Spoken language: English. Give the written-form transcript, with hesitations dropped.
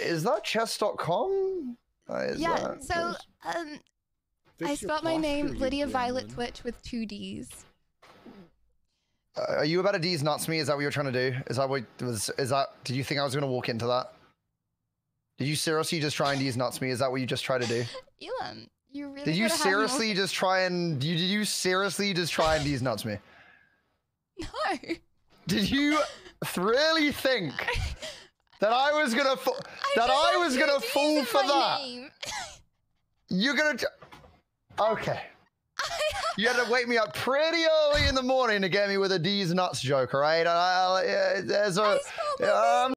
Is that chess.com? Yeah, so I spelled my name Lydia Violet Twitch with 2 Ds. Are you about a D's nuts me? Is that what you're trying to do? Is that what was? Is that? Did you think I was going to walk into that? Did you seriously just try and D's nuts me? Is that what you just try to do? Elon, you really. Did you seriously just try and? Did you seriously just try and D's nuts me? No. Did you really think that I was gonna fall for that? Name. You're gonna. Okay. You had to wake me up pretty early in the morning to get me with a D's nuts joke, all right? There's a...